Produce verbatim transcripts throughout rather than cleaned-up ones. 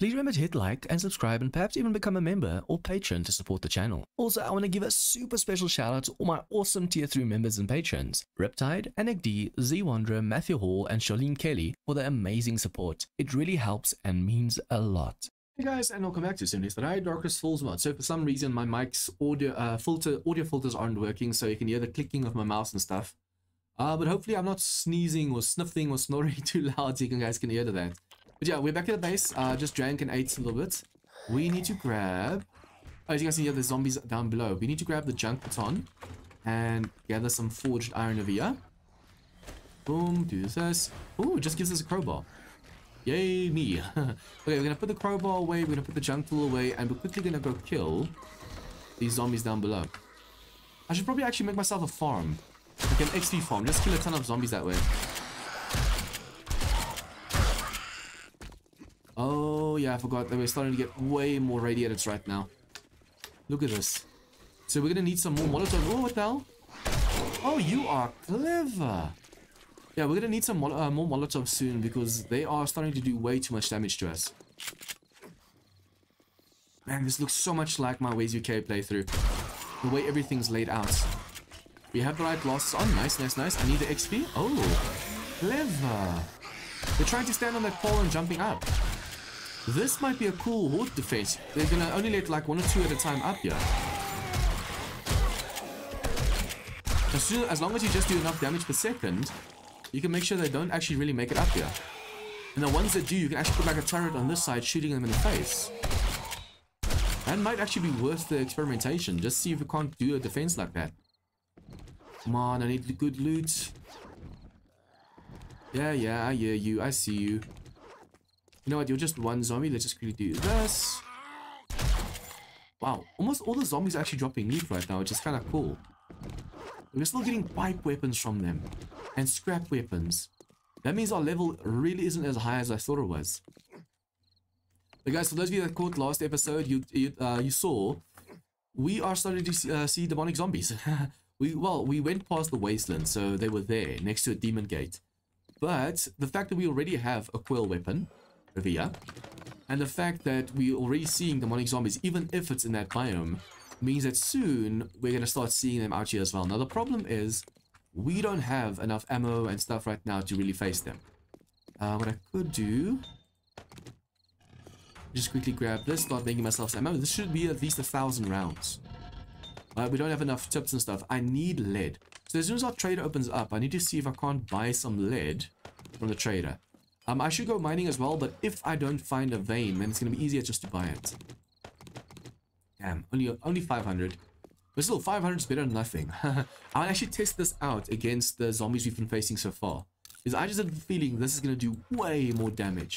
Please remember to hit like and subscribe and perhaps even become a member or patron to support the channel. Also, I want to give a super special shout out to all my awesome tier three members and patrons, Riptide, N G D, ZWanderer, Matthew Hall and Sholeen Kelly for their amazing support. It really helps and means a lot. Hey guys, and welcome back to Sunday today, Darkness Falls Mod. So for some reason my mic's audio uh, filter audio filters aren't working, so you can hear the clicking of my mouse and stuff. Uh, but hopefully I'm not sneezing or sniffing or snoring too loud so you guys can hear that. But yeah, we're back at the base. Uh, just drank and ate a little bit. We need to grab... Oh, as you guys can hear, there's zombies down below. We need to grab the junk baton and gather some forged iron over here. Boom, do this. Ooh, it just gives us a crowbar. Yay, me. Okay, we're going to put the crowbar away. We're going to put the junk tool away. And we're quickly going to go kill these zombies down below. I should probably actually make myself a farm. Like an X P farm. Just kill a ton of zombies that way. Oh, yeah, I forgot that we're starting to get way more radiators right now. Look at this. So we're going to need some more Molotov. Oh, what the hell? Oh, you are clever. Yeah, we're going to need some mol uh, more Molotov soon because they are starting to do way too much damage to us. Man, this looks so much like my Ways U K playthrough. The way everything's laid out. We have the right glasses on. Nice, nice, nice. I need the X P. Oh, clever. They're trying to stand on that pole and jumping up. This might be a cool ward defense. They're going to only let like one or two at a time up here. As, soon, as long as you just do enough damage per second, you can make sure they don't actually really make it up here. And the ones that do, you can actually put like a turret on this side shooting them in the face. That might actually be worth the experimentation. Just see if you can't do a defense like that. Come on, I need good loot. Yeah, yeah, I hear you. I see you. You know what, you're just one zombie. Let's just quickly do this. Wow, almost all the zombies are actually dropping meat right now, which is kind of cool. We're still getting pipe weapons from them. And scrap weapons. That means our level really isn't as high as I thought it was. But guys, for those of you that caught last episode, you you, uh, you saw, we are starting to see, uh, see demonic zombies. we Well, we went past the wasteland, so they were there, next to a demon gate. But the fact that we already have a Quail weapon... over here, and the fact that we're already seeing demonic zombies, even if it's in that biome, means that soon we're going to start seeing them out here as well. Now the problem is we don't have enough ammo and stuff right now to really face them. Uh, what I could do, just quickly grab this, start making myself some ammo. This should be at least a thousand rounds. Uh, we don't have enough tips and stuff. I need lead. So as soon as our trader opens up, I need to see if I can't buy some lead from the trader. Um, I should go mining as well, but if I don't find a vein, then it's going to be easier just to buy it. Damn, only only five hundred. But still, five hundred is better than nothing. I'll actually test this out against the zombies we've been facing so far. Because I just have a feeling this is going to do way more damage.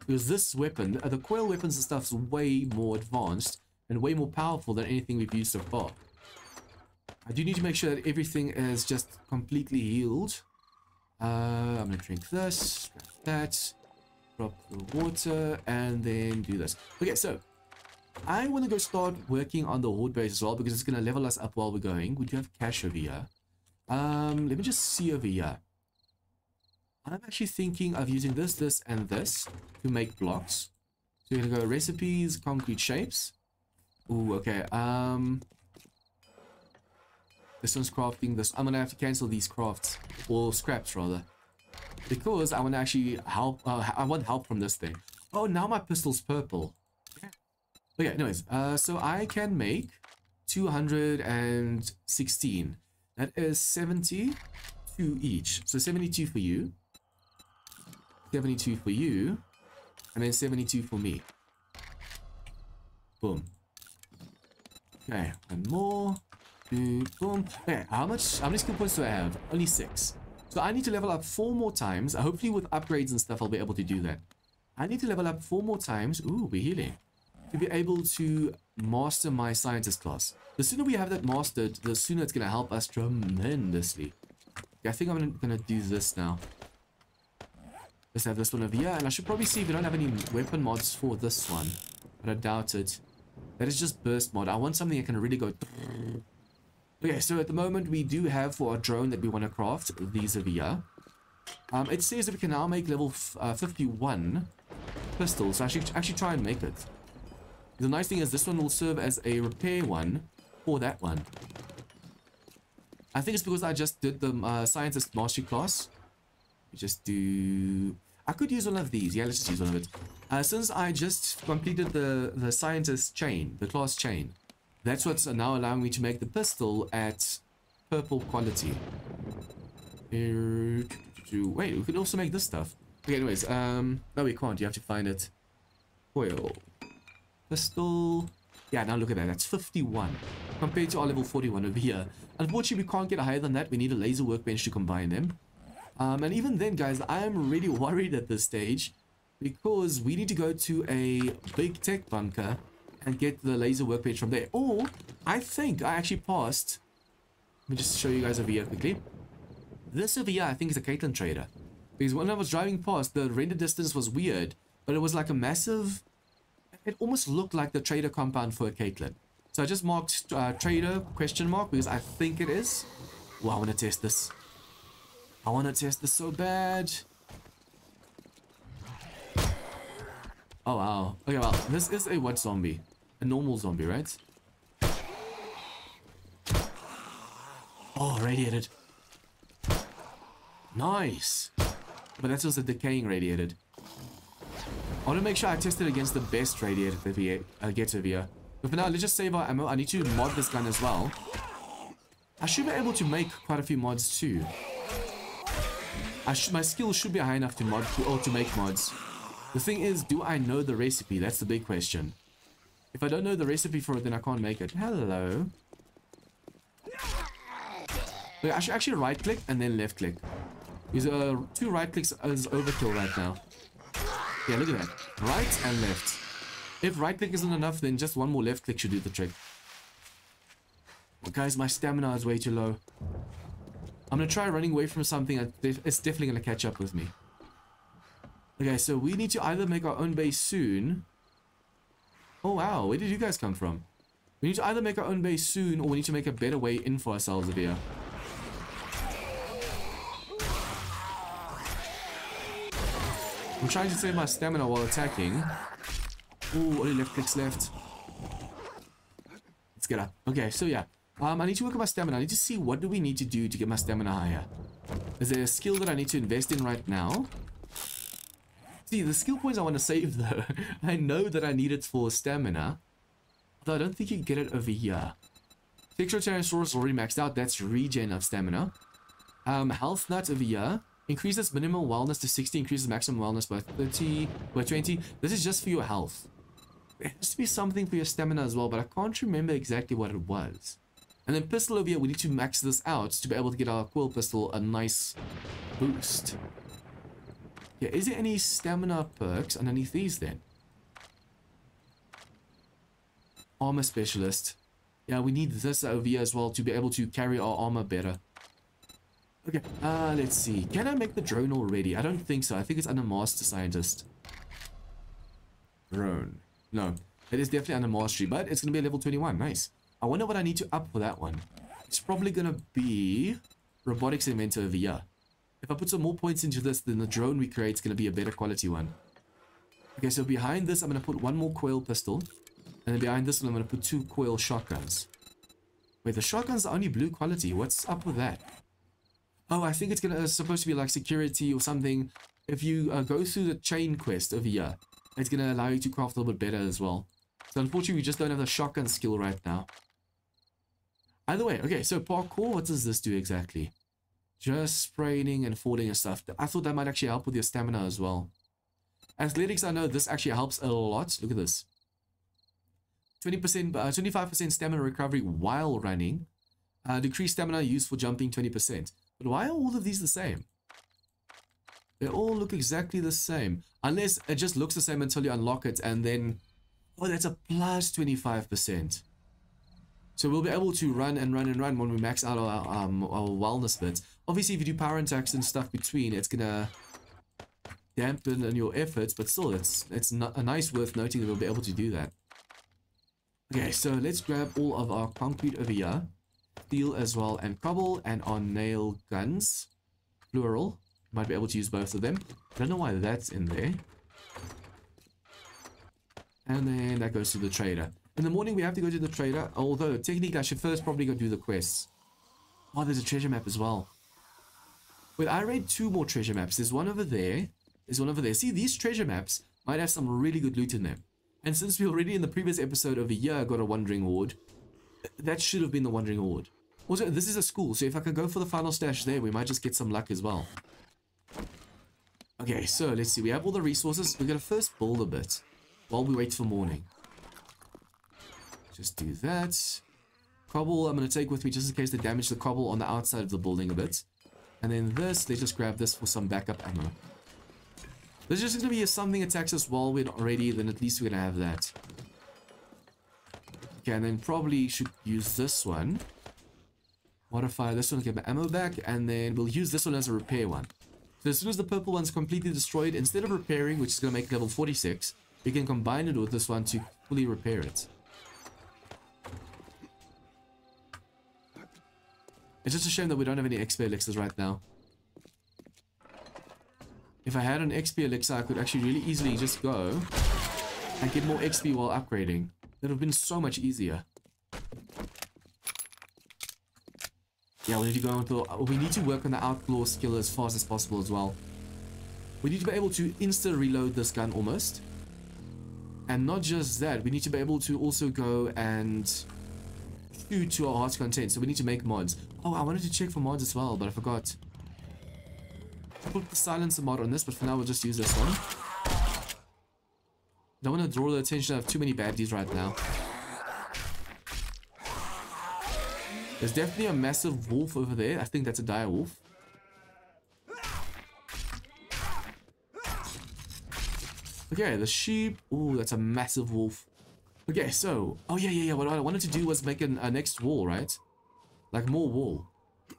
Because this weapon, uh, the Quail weapons and stuff is way more advanced and way more powerful than anything we've used so far. I do need to make sure that everything is just completely healed. Uh, I'm going to drink this, that, drop the water, and then do this. Okay, so I want to go start working on the horde base as well because it's going to level us up while we're going. We do have cash over here. Um, let me just see over here. I'm actually thinking of using this, this, and this to make blocks. So we're going to go recipes, concrete shapes. Ooh, okay. Um... This one's crafting this. I'm going to have to cancel these crafts. Or scraps, rather. Because I want to actually help. Uh, I want help from this thing. Oh, now my pistol's purple. Okay, anyways. Uh, so I can make two hundred sixteen. That is seventy-two each. So seventy-two for you. seventy-two for you. And then seventy-two for me. Boom. Okay, one more. Boom. Okay, how much how many skill points do I have? Only six. So I need to level up four more times. Hopefully with upgrades and stuff I'll be able to do that. I need to level up four more times. Ooh, we're healing. To be able to master my scientist class. The sooner we have that mastered, the sooner it's gonna help us tremendously. Okay, I think I'm gonna do this now. Let's have this one over here, and I should probably see if we don't have any weapon mods for this one. But I doubt it. That is just burst mod. I want something that can really go. Okay, so at the moment we do have for our drone that we want to craft, the Zavia. Um, it says that we can now make level f uh, fifty-one pistols. I should actually try and make it. The nice thing is this one will serve as a repair one for that one. I think it's because I just did the uh, scientist mastery class. We just do... I could use one of these. Yeah, let's just use one of it. Uh, since I just completed the, the scientist chain, the class chain, that's what's now allowing me to make the pistol at purple quality. Wait, we could also make this stuff. Okay, anyways, um, no, we can't. You have to find it. Quail. Pistol. Yeah, now look at that. That's fifty-one. Compared to our level forty-one over here. Unfortunately, we can't get higher than that. We need a laser workbench to combine them. Um, and even then, guys, I am really worried at this stage because we need to go to a big tech bunker and get the laser workbench from there. Or, I think I actually passed. Let me just show you guys over here quickly. This over here, I think, is a Caitlyn trader. Because when I was driving past, the render distance was weird, but it was like a massive... It almost looked like the trader compound for a Caitlyn. So I just marked uh, trader question mark because I think it is. Well, I want to test this. I want to test this so bad. Oh, wow. Okay, well, this is a what zombie? A normal zombie, right? Oh, radiated. Nice. But that's just a decaying radiated. I want to make sure I test it against the best radiated that we uh, get over here. But for now, let's just save our ammo. I need to mod this gun as well. I should be able to make quite a few mods too. I should, my skills should be high enough to mod or to make mods. The thing is, do I know the recipe? That's the big question. If I don't know the recipe for it, then I can't make it. Hello. Wait, I should actually right click and then left click. Because uh, two right clicks is overkill right now. Yeah, look at that. Right and left. If right click isn't enough, then just one more left click should do the trick. But guys, my stamina is way too low. I'm going to try running away from something. It's definitely going to catch up with me. Okay, so we need to either make our own base soon. Oh, wow. Where did you guys come from? We need to either make our own base soon or we need to make a better way in for ourselves here. I'm trying to save my stamina while attacking. Ooh, only left clicks left. Let's get up. Okay, so yeah. Um, I need to work on my stamina. I need to see what do we need to do to get my stamina higher. Is there a skill that I need to invest in right now? See, the skill points I want to save though. I know that I need it for stamina. Although I don't think you can get it over here. Textrotyranosaurus already maxed out. That's regen of stamina. Um, health nut over here. Increases minimum wellness to sixty. Increases maximum wellness by thirty. By twenty. This is just for your health. There has to be something for your stamina as well. But I can't remember exactly what it was. And then pistol over here, we need to max this out to be able to get our quill pistol a nice boost. Yeah, is there any stamina perks underneath these then? Armor specialist. Yeah, we need this over here as well to be able to carry our armor better. Okay, uh, let's see. Can I make the drone already? I don't think so. I think it's under master scientist. Drone. No, it is definitely under mastery, but it's going to be a level twenty-one. Nice. I wonder what I need to up for that one. It's probably going to be robotics inventor over here. If I put some more points into this, then the drone we create is going to be a better quality one. Okay, so behind this, I'm going to put one more coil pistol. And then behind this one, I'm going to put two coil shotguns. Wait, the shotguns are only blue quality. What's up with that? Oh, I think it's going to uh, supposed to be like security or something. If you uh, go through the chain quest over here, it's going to allow you to craft a little bit better as well. So unfortunately, we just don't have the shotgun skill right now. Either way, okay, so parkour, what does this do exactly? Just spraining and falling and stuff. I thought that might actually help with your stamina as well. Athletics, I know this actually helps a lot. Look at this. twenty percent, uh, twenty-five percent stamina recovery while running. Uh, decreased stamina used for jumping twenty percent. But why are all of these the same? They all look exactly the same. Unless it just looks the same until you unlock it and then... Oh, that's a plus twenty-five percent. So we'll be able to run and run and run when we max out our, um, our wellness bits. Obviously, if you do power attacks and stuff between, it's going to dampen on your efforts. But still, it's, it's not a nice worth noting that we'll be able to do that. Okay, so let's grab all of our concrete over here. Steel as well and cobble and our nail guns. Plural. Might be able to use both of them. I don't know why that's in there. And then that goes to the trader. In the morning, we have to go to the trader. Although, technically, I should first probably go do the quests. Oh, there's a treasure map as well. Wait, I read two more treasure maps. There's one over there. There's one over there. See, these treasure maps might have some really good loot in them. And since we already in the previous episode over here got a Wandering Ward, that should have been the Wandering Ward. Also, this is a school, so if I could go for the final stash there, we might just get some luck as well. Okay, so let's see. We have all the resources. We're going to first build a bit while we wait for morning. Just do that. Cobble I'm going to take with me just in case they damage the cobble on the outside of the building a bit. And then this, let's just grab this for some backup ammo. There's just going to be if something attacks us while we're not ready, then at least we're going to have that. Okay, and then probably should use this one. Modify this one to get my ammo back, and then we'll use this one as a repair one. So as soon as the purple one's completely destroyed, instead of repairing, which is going to make level forty-six, we can combine it with this one to fully repair it. It's just a shame that we don't have any X P elixirs right now. If I had an X P elixir, I could actually really easily just go and get more X P while upgrading. That would have been so much easier. Yeah, we need to go on to, we need to work on the outlaw skill as fast as possible as well. We need to be able to insta reload this gun almost. And not just that, we need to be able to also go and shoot to our heart's content. So we need to make mods. Oh, I wanted to check for mods as well, but I forgot. I put the silencer mod on this, but for now we'll just use this one. Don't want to draw the attention of too many baddies right now. There's definitely a massive wolf over there. I think that's a dire wolf. Okay, the sheep. Ooh, that's a massive wolf. Okay, so... Oh, yeah, yeah, yeah. What I wanted to do was make an, a next wall, right? Like, more wall.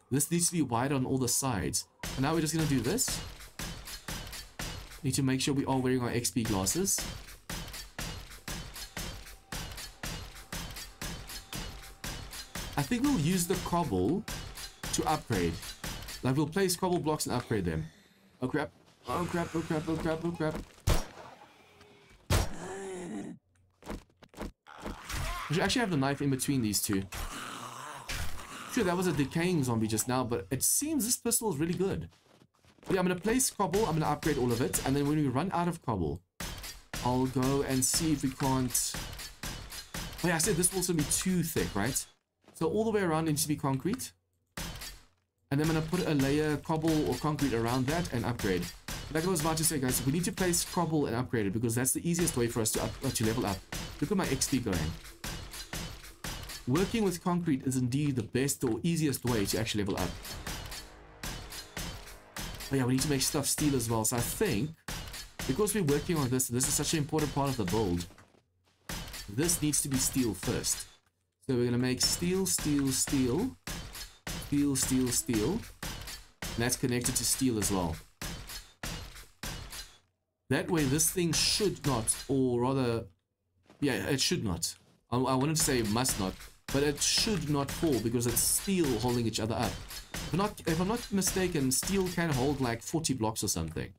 This needs to be wide on all the sides. And now we're just going to do this. Need to make sure we are wearing our X P glasses. I think we'll use the cobble to upgrade. Like, we'll place cobble blocks and upgrade them. Oh crap. Oh crap, oh crap, oh crap, oh crap. We should actually have the knife in between these two. Sure, that was a decaying zombie just now, but it seems this pistol is really good. Yeah, I'm going to place cobble, I'm going to upgrade all of it, and then when we run out of cobble, I'll go and see if we can't... Oh yeah, I said this will also be too thick, right? So all the way around it needs to be concrete. And then I'm going to put a layer cobble or concrete around that and upgrade. Like I was about to say, guys, we need to place cobble and upgrade it because that's the easiest way for us to, up, uh, to level up. Look at my X P going. Working with concrete is indeed the best or easiest way to actually level up. Oh yeah, we need to make stuff steel as well. So I think, because we're working on this, this is such an important part of the build. This needs to be steel first. So we're going to make steel, steel, steel, steel, steel, steel, and that's connected to steel as well. That way this thing should not, or rather, yeah, it should not. I, I wanted to say must not, but it should not fall because it's steel holding each other up. If I'm not, if I'm not mistaken, steel can hold like forty blocks or something.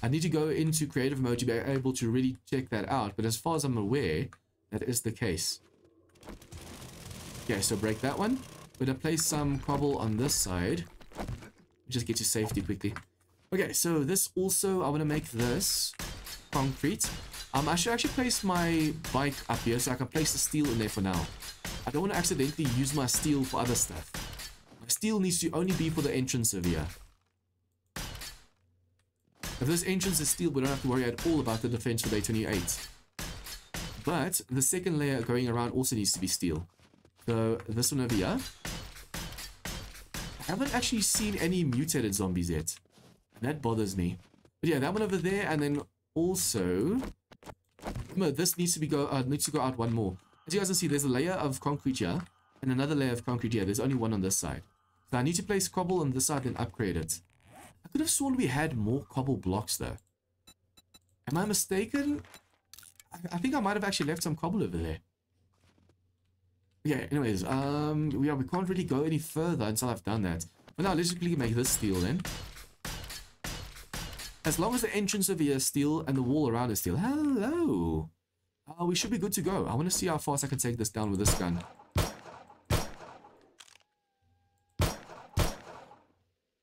I need to go into creative mode to be able to really check that out, but as far as I'm aware, that is the case. Okay, so break that one. We're going to place some cobble on this side. Just get to safety quickly. Okay, so this also, I want to make this concrete. Um, I should actually place my bike up here so I can place the steel in there for now. I don't want to accidentally use my steel for other stuff. My steel needs to only be for the entrance over here. If this entrance is steel, we don't have to worry at all about the defense for day twenty-eight. But the second layer going around also needs to be steel. So, this one over here. I haven't actually seen any mutated zombies yet. That bothers me. But yeah, that one over there, and then also... No, this needs to be go, uh, needs to go out one more. As you guys can see, there's a layer of concrete here, and another layer of concrete here. There's only one on this side. So I need to place cobble on this side and upgrade it. I could have sworn we had more cobble blocks, though. Am I mistaken? I, I think I might have actually left some cobble over there. Yeah, anyways, um, yeah, we can't really go any further until I've done that. But now, let's quickly make this steel then. As long as the entrance over here is steel and the wall around is steel. Hello! Uh, we should be good to go. I want to see how fast I can take this down with this gun.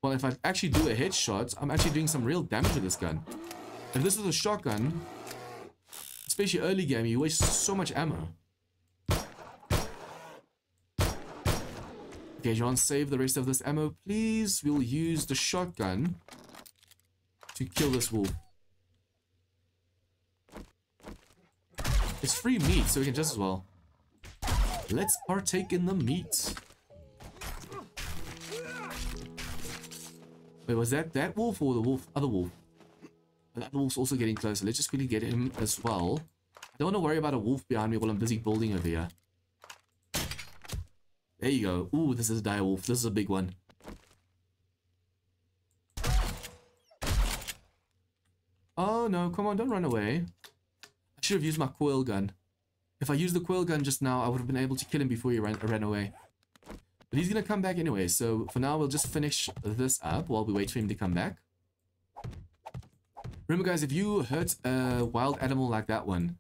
Well, if I actually do a headshot, I'm actually doing some real damage with this gun. If this was a shotgun, especially early game, you waste so much ammo. Okay, John, save the rest of this ammo, please. We'll use the shotgun to kill this wolf. It's free meat, so we can just as well. Let's partake in the meat. Wait, was that that wolf or the wolf? Other wolf. That wolf's also getting closer. Let's just quickly get him as well. I don't want to worry about a wolf behind me while I'm busy building over here. There you go. Ooh, this is a dire wolf. This is a big one. Oh no, come on, don't run away. I should have used my Quail gun. If I used the Quail gun just now, I would have been able to kill him before he ran, ran away. But he's going to come back anyway, so for now we'll just finish this up while we wait for him to come back. Remember guys, if you hurt a wild animal like that one,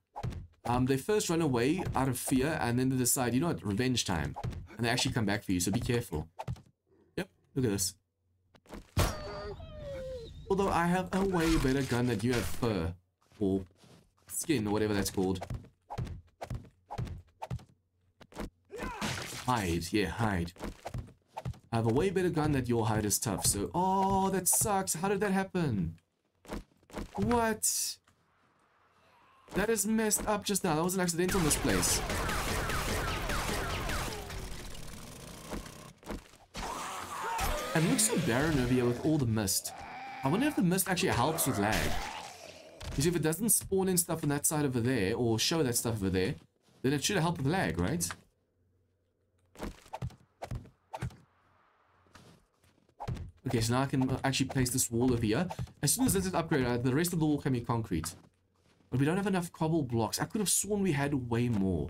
um, they first run away out of fear and then they decide, you know what, revenge time. And they actually come back for you, so be careful. Yep, look at this. Although I have a way better gun than you have fur, or skin, or whatever that's called. Hide, yeah, hide. I have a way better gun that your hide is tough, so... Oh, that sucks. How did that happen? What? That is messed up just now. That was an accidental misplace. And it looks so barren over here with all the mist. I wonder if the mist actually helps with lag. Because if it doesn't spawn in stuff on that side over there, or show that stuff over there, then it should help with lag, right? Okay, so now I can actually place this wall over here. As soon as this is upgraded, the rest of the wall can be concrete. But we don't have enough cobble blocks. I could have sworn we had way more.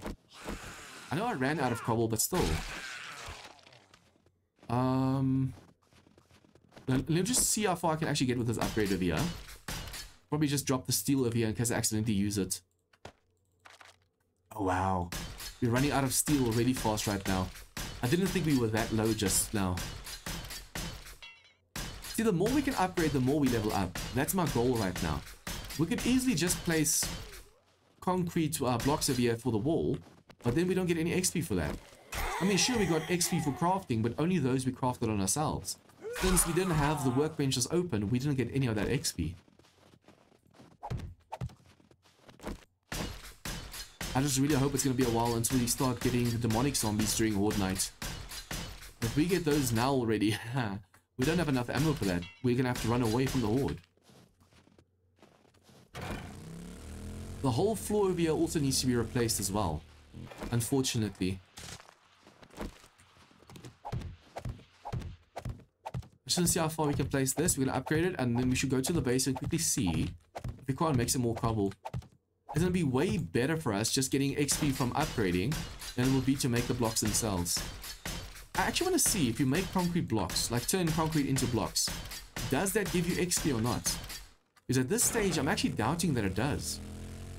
I know I ran out of cobble, but still. Um, let's just see how far I can actually get with this upgrade over here. Probably just drop the steel over here in case I accidentally use it. Oh, wow. We're running out of steel really fast right now. I didn't think we were that low just now. See, the more we can upgrade, the more we level up. That's my goal right now. We could easily just place concrete uh, blocks over here for the wall, but then we don't get any X P for that. I mean, sure, we got X P for crafting, but only those we crafted on ourselves. Since we didn't have the workbenches open, we didn't get any of that X P. I just really hope it's going to be a while until we start getting the demonic zombies during Horde Night. If we get those now already, we don't have enough ammo for that. We're going to have to run away from the horde. The whole floor over here also needs to be replaced as well. Unfortunately. I just want to see how far we can place this. We're going to upgrade it and then we should go to the base and quickly see if we can't make some more cobble. It's going to be way better for us just getting X P from upgrading than it will be to make the blocks themselves. I actually want to see if you make concrete blocks, like turn concrete into blocks, does that give you X P or not? Because at this stage, I'm actually doubting that it does.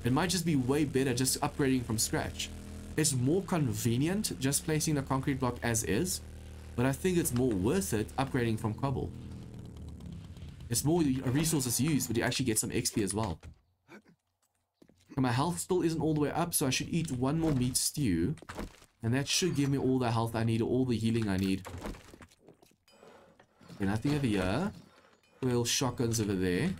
It might just be way better just upgrading from scratch. It's more convenient just placing the concrete block as is, but I think it's more worth it upgrading from cobble. It's more resources used, but you actually get some X P as well. And my health still isn't all the way up, so I should eat one more meat stew. And that should give me all the health I need, all the healing I need. Okay, nothing over here. Oil shotguns over there.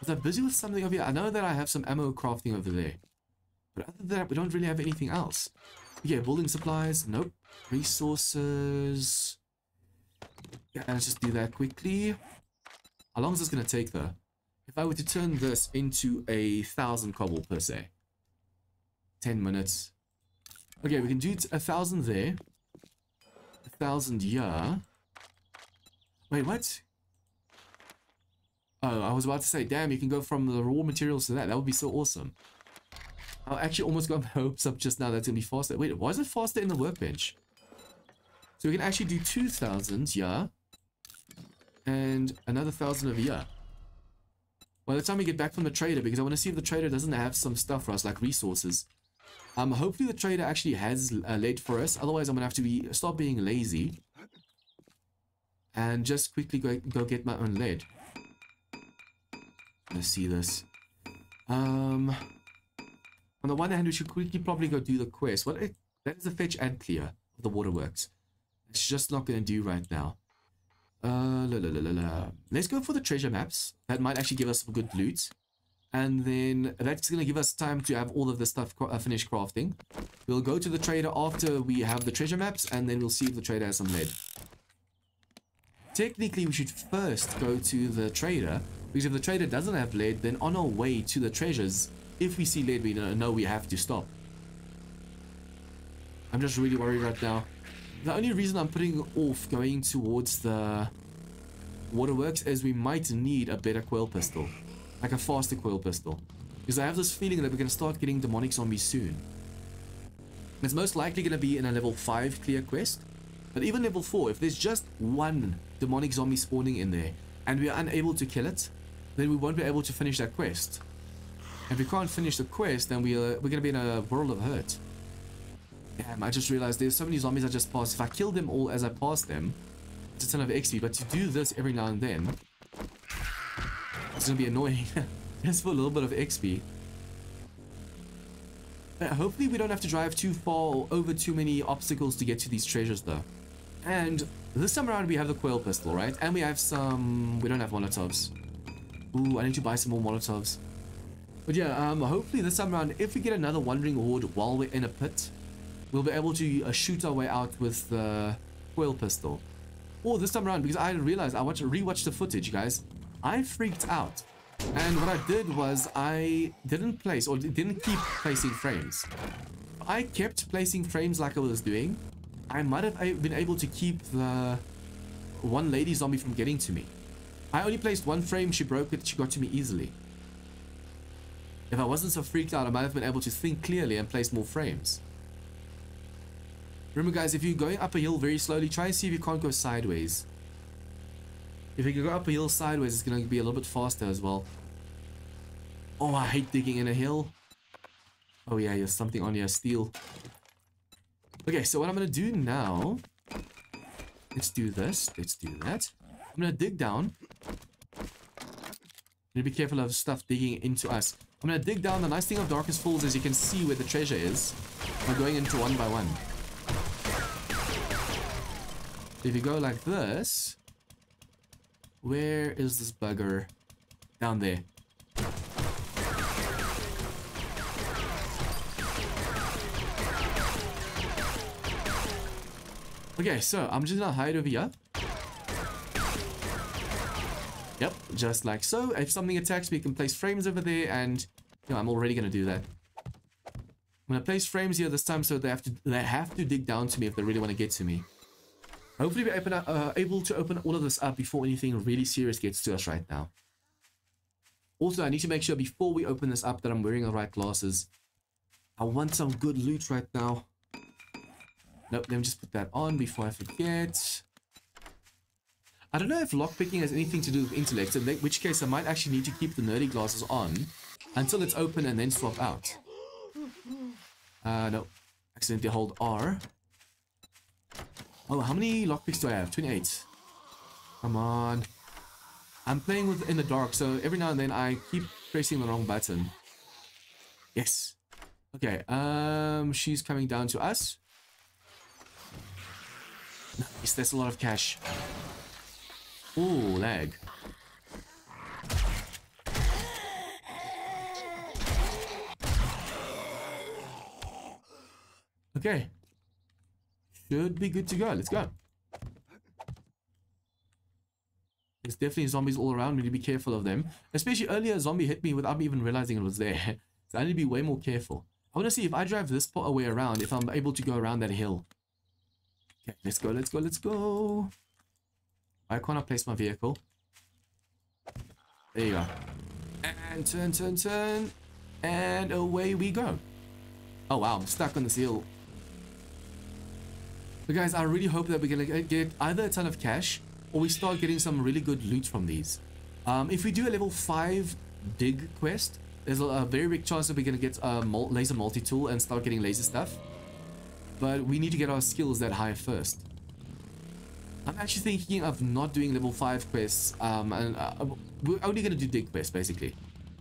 Was I busy with something over here? I know that I have some ammo crafting over there. But other than that, we don't really have anything else. Okay, building supplies. Nope. Resources. Yeah, let's just do that quickly. How long is this going to take, though? If I were to turn this into a thousand cobble, per se. Ten minutes. Okay, we can do a thousand there. A thousand here. Wait, what? Oh, I was about to say, damn, you can go from the raw materials to that. That would be so awesome. I actually almost got my hopes up just now. That's going to be faster. Wait, why is it faster in the workbench? So we can actually do two thousand here. And another thousand over here. by the time we get back from the trader, because I want to see if the trader doesn't have some stuff for us, like resources. Um, hopefully the trader actually has uh, lead for us. Otherwise, I'm going to have to be, stop being lazy and just quickly go, go get my own lead. Let's see this. Um, on the one hand, we should quickly probably go do the quest. Well, it, that is the fetch and clear of the waterworks. It's just not going to do right now. Uh, la, la, la, la, la. Let's go for the treasure maps. That might actually give us some good loot. And then that's going to give us time to have all of the stuff uh, finished crafting. We'll go to the trader after we have the treasure maps, and then we'll see if the trader has some lead. Technically, we should first go to the trader, because if the trader doesn't have lead, then on our way to the treasures, if we see lead, we know we have to stop. I'm just really worried right now. The only reason I'm putting off going towards the waterworks is we might need a better quail pistol. Like a faster quail pistol. Because I have this feeling that we're going to start getting demonic zombies soon. It's most likely going to be in a level five clear quest. But even level four, if there's just one demonic zombie spawning in there, and we are unable to kill it, then we won't be able to finish that quest. If we can't finish the quest, then we are, we're going to be in a world of hurt. Damn, I just realized there's so many zombies I just passed. If I kill them all as I pass them, it's a ton of X P. But to do this every now and then, it's going to be annoying. Just for a little bit of X P. But hopefully we don't have to drive too far or over too many obstacles to get to these treasures though. And this time around we have the quail pistol, right? And we have some... we don't have Molotovs. Ooh, I need to buy some more Molotovs. But yeah, um, hopefully this time around, if we get another Wandering Horde while we're in a pit, we'll be able to uh, shoot our way out with the quail pistol. Or this time around, because I realized I watched, rewatched the footage, guys. I freaked out, and what I did was I didn't place or didn't keep placing frames. I kept placing frames like I was doing. I might have been able to keep the one lady zombie from getting to me. I only placed one frame, she broke it, she got to me easily. If I wasn't so freaked out, I might have been able to think clearly and place more frames. Remember guys, if you're going up a hill very slowly, try and see if you can't go sideways. If you can go up a hill sideways, it's going to be a little bit faster as well. Oh, I hate digging in a hill. Oh yeah, there's something on here, steel. Okay, so what I'm going to do now... let's do this, let's do that. I'm going to dig down. I'm going to be careful of stuff digging into us. I'm going to dig down. The nice thing of Darkness Falls is you can see where the treasure is by going into one by one. If you go like this... where is this bugger? Down there. Okay, so I'm just gonna hide over here. Yep, just like so. If something attacks me, I can place frames over there, and you know, I'm already gonna do that. I'm gonna place frames here this time, so they have to they have to dig down to me if they really want to get to me. Hopefully we're open up, uh, able to open all of this up before anything really serious gets to us right now. Also, I need to make sure before we open this up that I'm wearing the right glasses. I want some good loot right now. Nope, let me just put that on before I forget. I don't know if lockpicking has anything to do with intellect, in which case I might actually need to keep the nerdy glasses on until it's open and then swap out. Uh, no, accidentally hold R. Oh, how many lockpicks do I have? twenty-eight. Come on. I'm playing with in the dark, so every now and then I keep pressing the wrong button. Yes. Okay, um, she's coming down to us. Nice, that's a lot of cash. Ooh, lag. Okay. Should be good to go. Let's go. There's definitely zombies all around. We need to be careful of them. Especially earlier, a zombie hit me without me even realizing it was there. So I need to be way more careful. I want to see if I drive this part away around, if I'm able to go around that hill. Okay, let's go, let's go, let's go. I can't place my vehicle. There you go. And turn, turn, turn. And away we go. Oh, wow. I'm stuck on this hill. But guys, I really hope that we're going to get either a ton of cash or we start getting some really good loot from these. Um, if we do a level five dig quest, there's a very big chance that we're going to get a laser multi-tool and start getting laser stuff. But we need to get our skills that high first. I'm actually thinking of not doing level five quests. Um, and uh, we're only going to do dig quests, basically.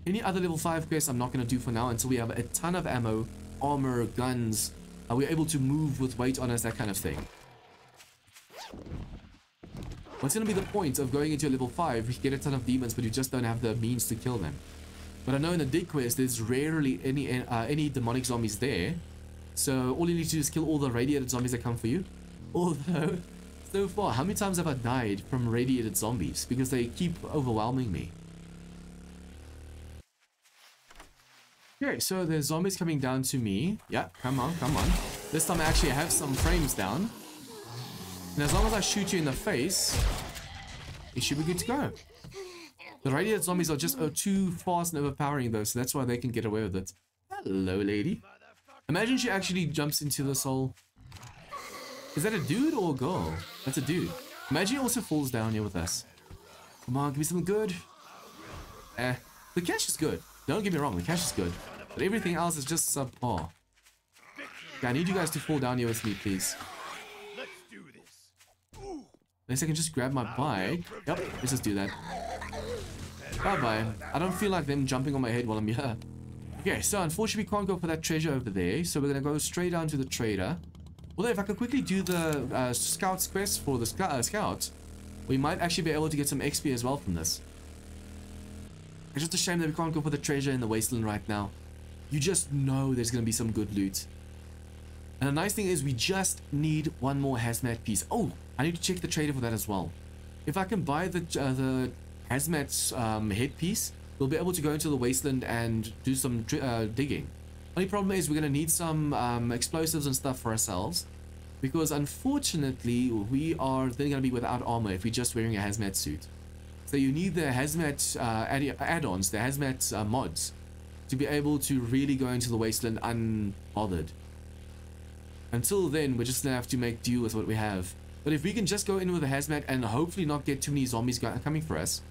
Any other level five quests I'm not going to do for now until we have a ton of ammo, armor, guns. Are we able to move with weight on us, that kind of thing. What's going to be the point of going into a level five? We get a ton of demons, but you just don't have the means to kill them. But I know in the dig quest, there's rarely any uh, any demonic zombies there. So all you need to do is kill all the radiated zombies that come for you. Although, so far, how many times have I died from radiated zombies? Because they keep overwhelming me. Okay, so there's zombies coming down to me. Yeah, come on, come on. This time I actually have some frames down. And as long as I shoot you in the face, it should be good to go. The radiated zombies are just oh, too fast and overpowering though, so that's why they can get away with it. Hello, lady. Imagine she actually jumps into this hole. Is that a dude or a girl? That's a dude. Imagine he also falls down here with us. Come on, give me something good. Eh, the cash is good. Don't get me wrong, the cash is good. But everything else is just subpar. Okay, I need you guys to fall down here with me, please. Unless I can just grab my bike. Yep, let's just do that. Bye-bye. I don't feel like them jumping on my head while I'm here. Okay, so unfortunately we can't go for that treasure over there. So we're going to go straight down to the trader. Although if I could quickly do the uh, scout's quest for the sc uh, scout, we might actually be able to get some X P as well from this. It's just a shame that we can't go for the treasure in the wasteland right now. You just know there's going to be some good loot. And the nice thing is we just need one more hazmat piece. Oh, I need to check the trader for that as well. If I can buy the, uh, the hazmat um, headpiece, we'll be able to go into the wasteland and do some uh, digging. Only problem is we're going to need some um, explosives and stuff for ourselves, because unfortunately we are then going to be without armor if we're just wearing a hazmat suit. So you need the hazmat uh, add- add-ons, the hazmat uh, mods, to be able to really go into the wasteland unbothered. Until then, we're just going to have to make do with what we have. But if we can just go in with a hazmat and hopefully not get too many zombies coming for us,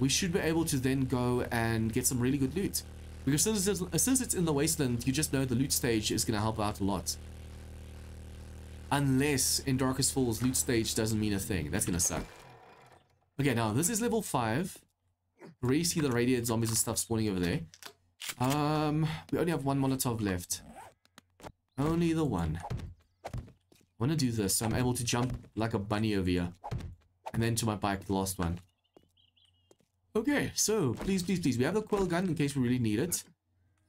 we should be able to then go and get some really good loot. Because since it's, since it's in the wasteland, you just know the loot stage is going to help out a lot. Unless in Darkest Falls, loot stage doesn't mean a thing. That's going to suck. Okay, now this is level five. Really see the radiated zombies and stuff spawning over there. Um, we only have one Molotov left. Only the one. I want to do this so I'm able to jump like a bunny over here. And then to my bike, the last one. Okay, so please, please, please. We have the Quail gun in case we really need it.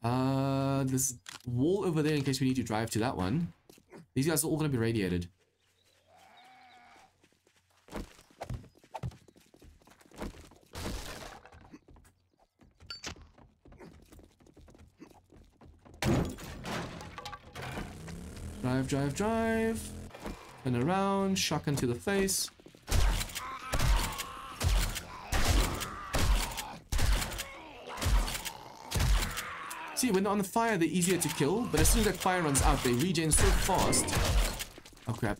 Uh, this wall over there in case we need to drive to that one. These guys are all going to be radiated. Drive, drive, drive. Turn around, shotgun to the face. See, when they're on the fire, they're easier to kill, but as soon as that fire runs out, they regen so fast. Oh, crap.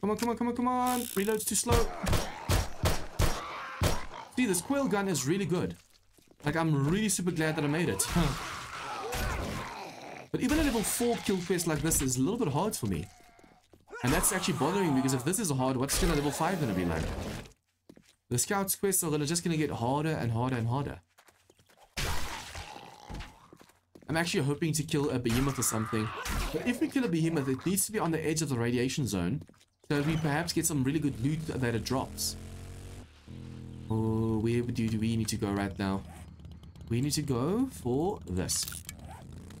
Come on, come on, come on, come on. Reload's too slow. See, this Quail gun is really good. Like, I'm really super glad that I made it. But even a level four kill quest like this is a little bit hard for me. And that's actually bothering me, because if this is hard, what's gonna level five gonna be like? The scout's quests are just gonna get harder and harder and harder. I'm actually hoping to kill a behemoth or something. But if we kill a behemoth, it needs to be on the edge of the radiation zone, so we perhaps get some really good loot that it drops. Oh, where do, do we need to go right now? We need to go for this.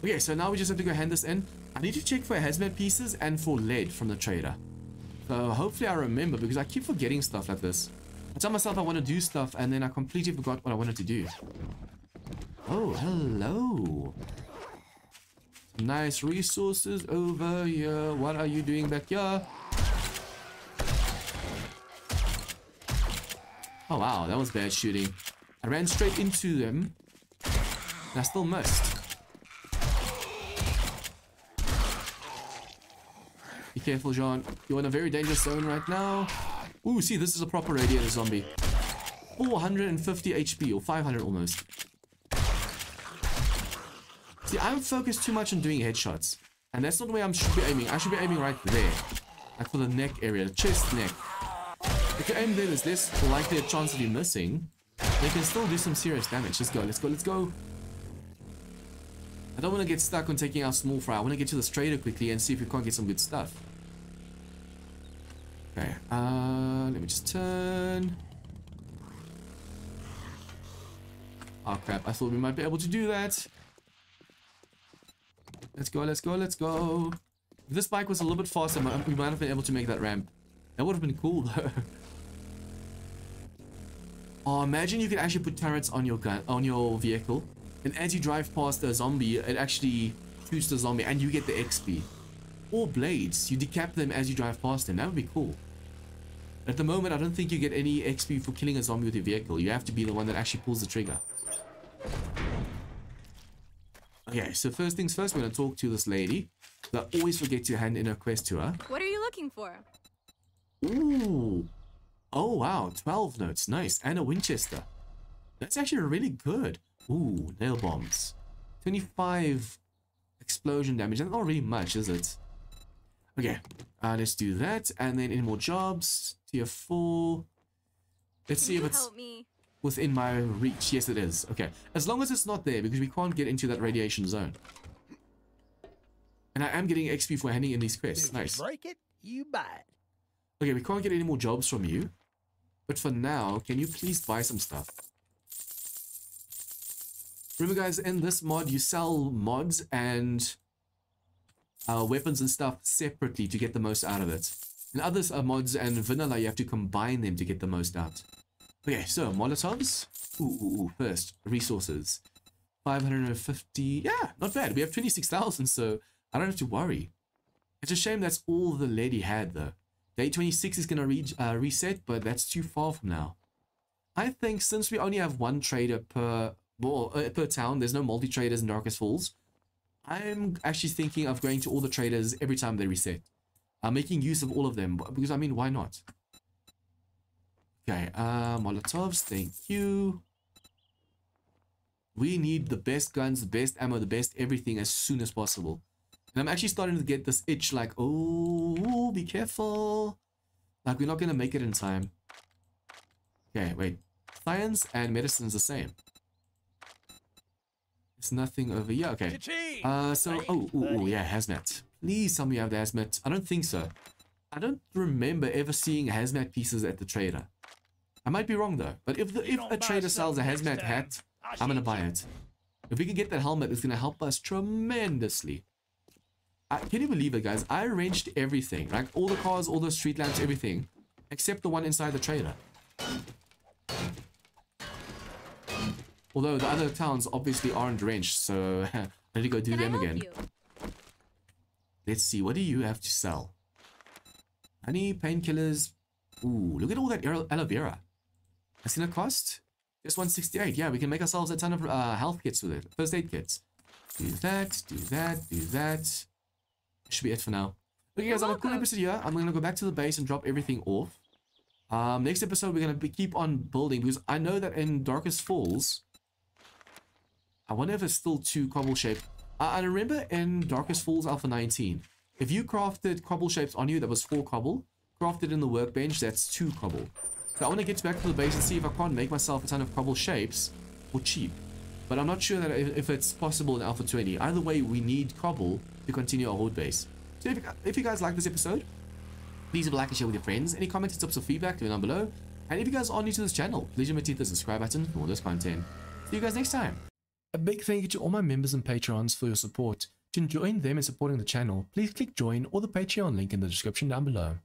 Okay, so now we just have to go hand this in. I need to check for hazmat pieces and for lead from the trader. So hopefully I remember, because I keep forgetting stuff like this. I tell myself I want to do stuff and then I completely forgot what I wanted to do. Oh, hello. Some nice resources over here. What are you doing back here? Oh wow, that was bad shooting. I ran straight into them and I still missed. careful, Jean. You're in a very dangerous zone right now. Ooh, see, this is a proper radiator zombie. four hundred fifty H P, or five hundred almost. See, I'm focused too much on doing headshots. And that's not the way I should be aiming. I should be aiming right there. Like for the neck area, chest, neck. If you aim there, there's less likely a chance of you missing. They can still do some serious damage. Let's go, let's go, let's go. I don't want to get stuck on taking out small fry. I want to get to this trader quickly and see if we can't get some good stuff. Okay, uh, let me just turn. Oh crap, I thought we might be able to do that. Let's go, let's go, let's go. If this bike was a little bit faster, we might have been able to make that ramp. That would have been cool though. Oh, imagine you could actually put turrets on your gun, on your vehicle, and as you drive past a zombie, it actually shoots the zombie, and you get the X P. Or blades, you decap them as you drive past them. That would be cool. At the moment, I don't think you get any X P for killing a zombie with your vehicle. You have to be the one that actually pulls the trigger. Okay, so first things first, we're gonna talk to this lady. I always forget to hand in her quest to her. What are you looking for? Ooh. Oh wow, twelve notes, nice, and a Winchester. That's actually really good. Ooh, nail bombs. twenty-five explosion damage, that's not really much, is it? Okay, uh, let's do that, and then any more jobs, tier four. Let's see if it's within my reach. Yes, it is. Okay, as long as it's not there, because we can't get into that radiation zone. And I am getting X P for handing in these quests, nice. Break it, you buy it. Okay, we can't get any more jobs from you. But for now, can you please buy some stuff? Remember guys, in this mod, you sell mods and uh, weapons and stuff separately to get the most out of it. And others are mods and vanilla, you have to combine them to get the most out. Okay, so Molotovs. Ooh, ooh, ooh, first, resources. five hundred fifty, yeah, not bad. We have twenty-six thousand, so I don't have to worry. It's a shame that's all the lady had though. Day twenty-six is going to re uh, reset, but that's too far from now. I think since we only have one trader per well, uh, per town, there's no multi-traders in Darkest Falls, I'm actually thinking of going to all the traders every time they reset. I'm uh, making use of all of them, because I mean, why not? Okay, uh, Molotovs, thank you. We need the best guns, the best ammo, the best everything as soon as possible. And I'm actually starting to get this itch like, oh, be careful. Like, we're not going to make it in time. Okay, wait. Science and medicine is the same. There's nothing over here. Okay. Uh, so, oh, ooh, ooh, yeah, hazmat. Please tell me you have the hazmat. I don't think so. I don't remember ever seeing hazmat pieces at the trader. I might be wrong, though. But if, the, if a trader sells a hazmat hat, I'm going to buy it. If we can get that helmet, it's going to help us tremendously. I, can you believe it, guys? I arranged everything, like all the cars, all the street lamps, everything, except the one inside the trailer. Although the other towns obviously aren't wrenched, so I need to go do them again. You? Let's see, what do you have to sell? Honey, painkillers. Ooh, look at all that aloe vera. That's gonna cost just one sixty-eight. Yeah, we can make ourselves a ton of uh, health kits with it, first aid kits. Do that, do that, do that. Should be it for now. Okay guys, I'm a cool episode here. I'm gonna go back to the base and drop everything off. Um, next episode we're gonna be keep on building, because I know that in Darkest Falls, I wonder if it's still too cobble shaped. I, I remember in Darkest Falls Alpha nineteen, if you crafted cobble shapes on you, that was four cobble. Crafted in the workbench, that's two cobble. So I want to get back to the base and see if I can't make myself a ton of cobble shapes for cheap. But I'm not sure that if it's possible in Alpha twenty. Either way, we need cobble to continue our horde base. So if you, if you guys like this episode, please leave a like and share with your friends. Any comments, tips, or feedback, leave it down below. And if you guys are new to this channel, please remember to hit the subscribe button for all this content. See you guys next time. A big thank you to all my members and Patreons for your support. To join them in supporting the channel, please click join or the Patreon link in the description down below.